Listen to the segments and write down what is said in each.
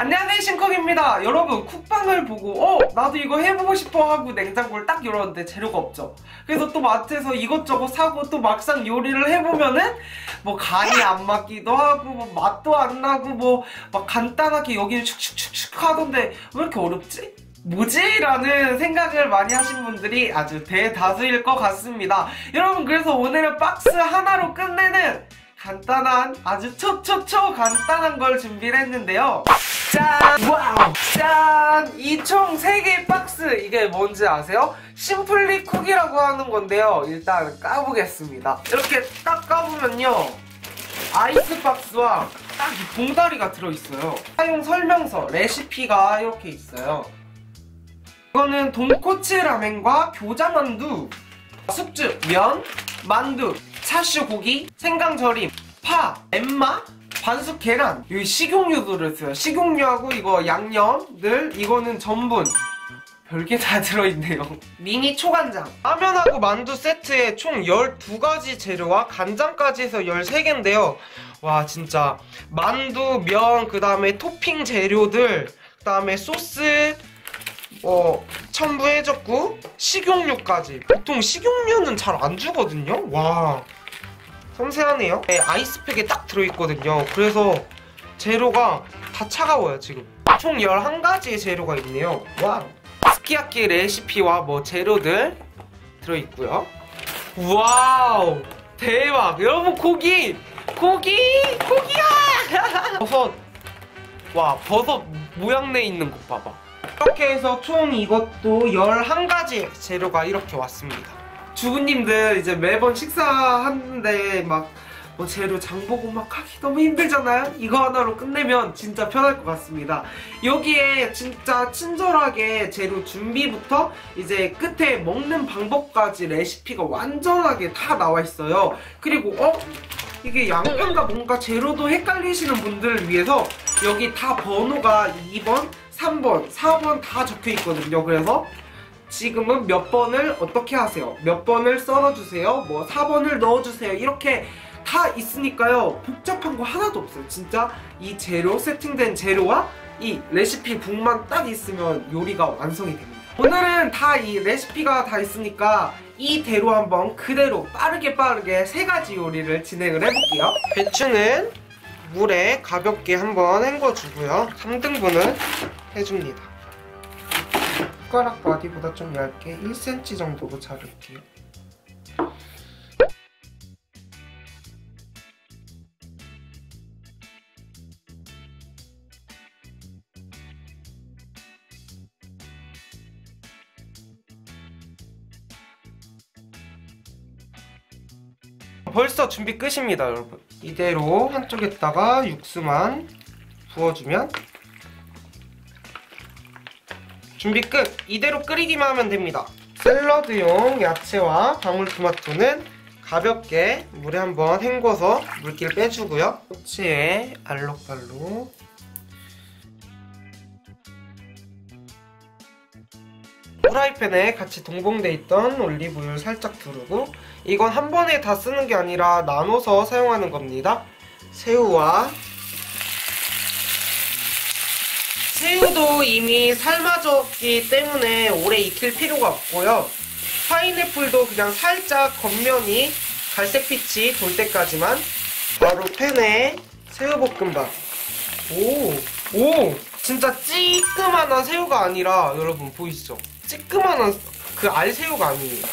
안녕하세요, 신쿡입니다. 여러분, 쿡방을 보고 나도 이거 해보고 싶어 하고 냉장고를 딱 열었는데 재료가 없죠. 그래서 또 마트에서 이것저것 사고 또 막상 요리를 해보면은 뭐 간이 안 맞기도 하고 뭐 맛도 안 나고 뭐 막 간단하게 여기를 축축축축 하던데 왜 이렇게 어렵지? 뭐지? 라는 생각을 많이 하신 분들이 아주 대다수일 것 같습니다. 여러분, 그래서 오늘은 박스 하나로 끝내는 간단한, 아주 초초초 간단한 걸 준비를 했는데요. 짠! 와우! 짠! 이 총 3개의 박스, 이게 뭔지 아세요? 심플리쿡이라고 하는 건데요. 일단 까보겠습니다. 이렇게 딱 까보면요, 아이스박스와 딱 이 봉다리가 들어있어요. 사용 설명서, 레시피가 이렇게 있어요. 이거는 돈코츠 라멘과 교자 만두, 숙주, 면, 만두, 차슈 고기, 생강 절임, 파, 엠마, 반숙 계란. 여기 식용유 들어있어요. 식용유하고 이거 양념들, 이거는 전분. 별게 다 들어있네요. 미니 초간장. 라면하고 만두 세트에 총 12가지 재료와 간장까지 해서 13개인데요. 와, 진짜. 만두, 면, 그 다음에 토핑 재료들, 그 다음에 소스, 첨부해줬고 식용유까지. 보통 식용유는 잘 안 주거든요. 와, 섬세하네요. 네, 아이스팩에 딱 들어있거든요. 그래서 재료가 다 차가워요. 지금 총 11가지의 재료가 있네요. 와, 스키야키 레시피와 뭐 재료들 들어있고요. 와우, 대박. 여러분, 고기야 버섯. 와, 버섯 모양 내 있는 거 봐봐. 이렇게 해서 총 이것도 11가지 재료가 이렇게 왔습니다. 주부님들 이제 매번 식사하는데 막 뭐 재료 장보고 막 하기 너무 힘들잖아요? 이거 하나로 끝내면 진짜 편할 것 같습니다. 여기에 진짜 친절하게 재료 준비부터 이제 끝에 먹는 방법까지 레시피가 완전하게 다 나와 있어요. 그리고 이게 양념과 뭔가 재료도 헷갈리시는 분들을 위해서 여기 다 번호가 2번 3번, 4번 다 적혀있거든요. 그래서 지금은 몇 번을 어떻게 하세요? 몇 번을 썰어주세요? 뭐 4번을 넣어주세요? 이렇게 다 있으니까요. 복잡한 거 하나도 없어요. 진짜 이 재료, 세팅된 재료와 이 레시피북만 딱 있으면 요리가 완성이 됩니다. 오늘은 다 이 레시피가 다 있으니까 이대로 한번 그대로 빠르게 3가지 요리를 진행을 해볼게요. 배추는 물에 가볍게 한번 헹궈주고요. 3등분을 해줍니다. 숟가락 바디보다 좀 얇게 1cm 정도로 자를게요. 벌써 준비 끝입니다, 여러분. 이대로 한쪽에다가 육수만 부어주면 준비 끝! 이대로 끓이기만 하면 됩니다. 샐러드용 야채와 방울토마토는 가볍게 물에 한번 헹궈서 물기를 빼주고요. 꼬치에 알록달록. 프라이팬에 같이 동봉돼 있던 올리브유를 살짝 두르고, 이건 한 번에 다 쓰는 게 아니라 나눠서 사용하는 겁니다. 새우도 이미 삶아졌기 때문에 오래 익힐 필요가 없고요. 파인애플도 그냥 살짝 겉면이 갈색빛이 돌 때까지만. 바로 팬에 새우볶음밥. 오! 진짜 찌끄만한 새우가 아니라, 여러분 보이시죠? 찌끄만한 그 알새우가 아니에요.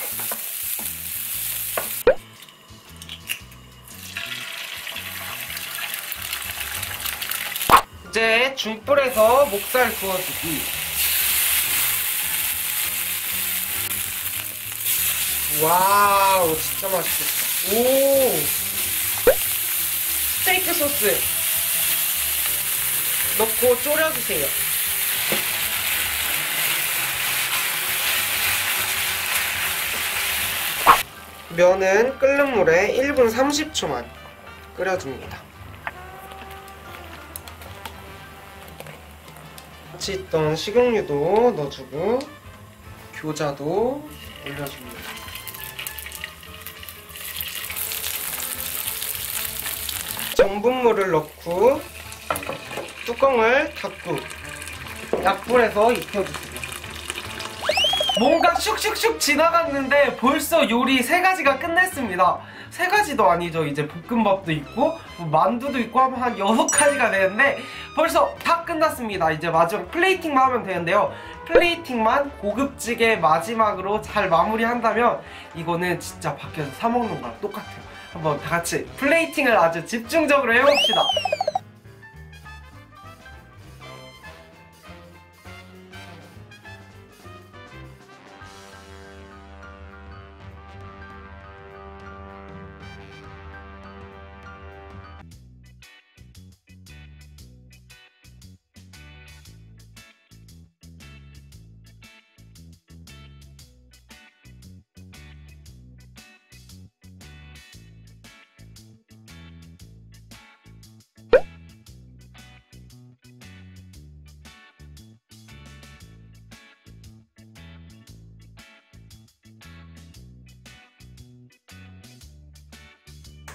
이제 중불에서 목살 구워주기. 와우, 진짜 맛있겠다. 오, 스테이크 소스 넣고 졸여주세요. 면은 끓는 물에 1분 30초만 끓여줍니다. 같이 있던 식용유도 넣어주고 교자도 올려줍니다. 전분물을 넣고 뚜껑을 닫고 약불에서 익혀주세요. 뭔가 슉슉슉 지나갔는데 벌써 요리 3가지가 끝냈습니다. 3가지도 아니죠. 이제 볶음밥도 있고 만두도 있고 하면 한 6가지가 되는데 벌써 다 끝났습니다. 이제 마지막 플레이팅만 하면 되는데요. 플레이팅만 고급지게 마지막으로 잘 마무리한다면 이거는 진짜 밖에서 사 먹는 거랑 똑같아요. 한번 다 같이 플레이팅을 아주 집중적으로 해봅시다.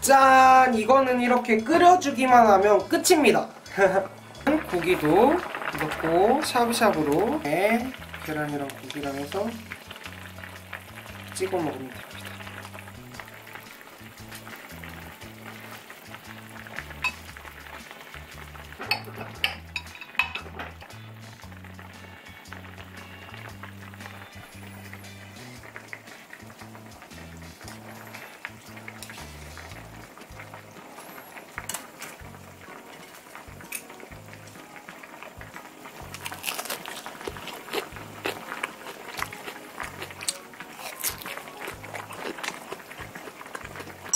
짠! 이거는 이렇게 끓여주기만 하면 끝입니다. 고기도 넣고 샤브샤브로 네, 계란이랑 고기랑 해서 찍어 먹으면 됩니다.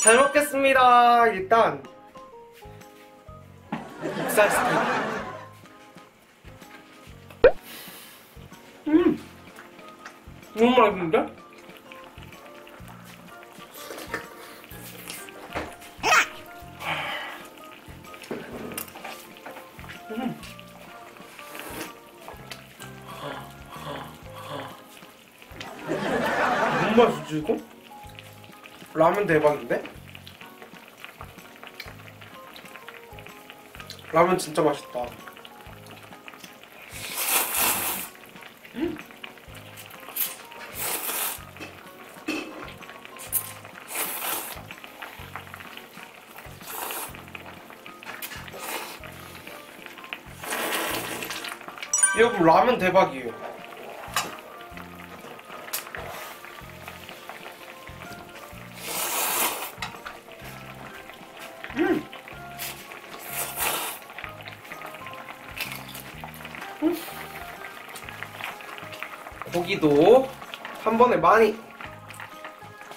잘 먹겠습니다. 일단 목살 스테이크. 너무 맛있는데? 너무 맛있지 이거? 라면 대박인데? 라면 진짜 맛있다. 여러분 라면 대박이에요. 고기도 한 번에 많이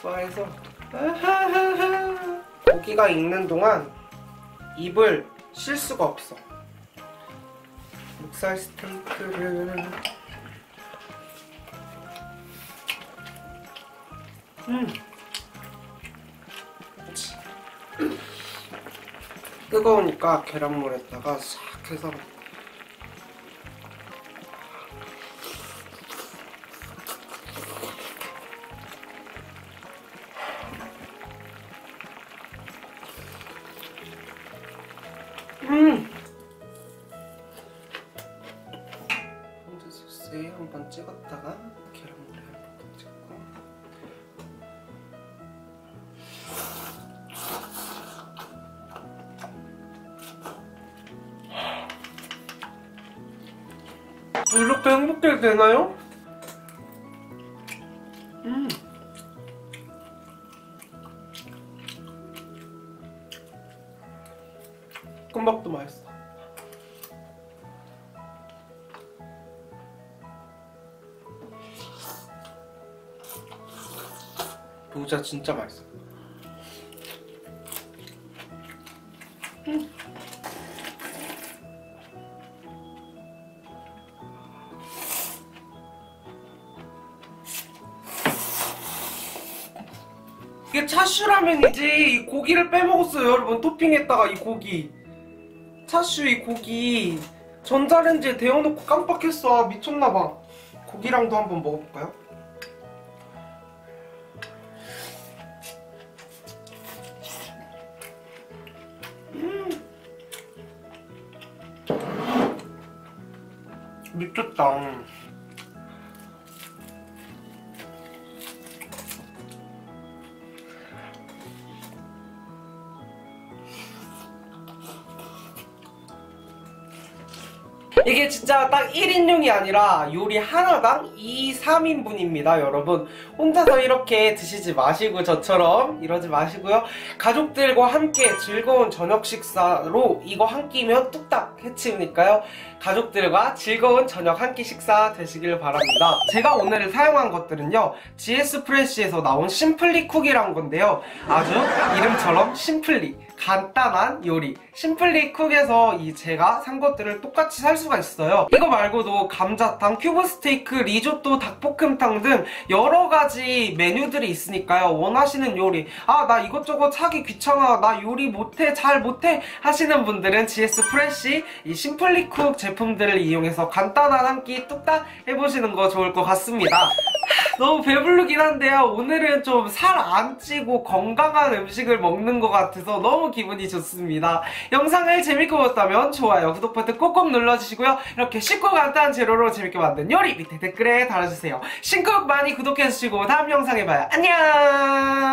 구워서 고기가 익는 동안 입을 쉴 수가 없어. 목살 스테이크를 뜨거우니까 계란물에다가 싹 해서 홍조 소스에 한번 찍었다가 계란물에 한번 찍고 이렇게 행복해도 되나요? 볶음밥도 맛있어. 교자 진짜 맛있어. 이게 차슈라면이지. 이 고기를 빼먹었어요 여러분. 토핑에다가 이 고기 차슈, 이 고기 전자레인지에 데워놓고 깜빡했어. 아, 미쳤나봐. 고기랑도 한번 먹어볼까요? 미쳤다. 이게 진짜 딱 1인용이 아니라 요리 하나당 2, 3인분입니다 여러분. 혼자서 이렇게 드시지 마시고 저처럼 이러지 마시고요, 가족들과 함께 즐거운 저녁 식사로 이거 한 끼면 뚝딱 해치우니까요, 가족들과 즐거운 저녁 한 끼 식사 되시길 바랍니다. 제가 오늘 사용한 것들은요, GS프레쉬에서 나온 심플리쿡이란 건데요, 아주 이름처럼 심플리, 간단한 요리 심플리쿡에서 이 제가 산 것들을 똑같이 살 수가 있어요. 이거 말고도 감자탕, 큐브스테이크, 리조또, 닭볶음탕 등 여러가지 메뉴들이 있으니까요, 원하시는 요리, 아 나 이것저것 사기 귀찮아, 나 요리 못해, 잘 못해 하시는 분들은 GS프레쉬 이 심플리쿡 제품들을 이용해서 간단한 한 끼 뚝딱 해보시는 거 좋을 것 같습니다. 너무 배부르긴 한데요, 오늘은 좀 살 안 찌고 건강한 음식을 먹는 것 같아서 너무 기분이 좋습니다. 영상을 재밌게 보셨다면 좋아요, 구독 버튼 꼭꼭 눌러주시고요, 이렇게 쉽고 간단한 재료로 재밌게 만든 요리 밑에 댓글에 달아주세요. 신쿡 많이 구독해주시고 다음 영상에 봐요. 안녕.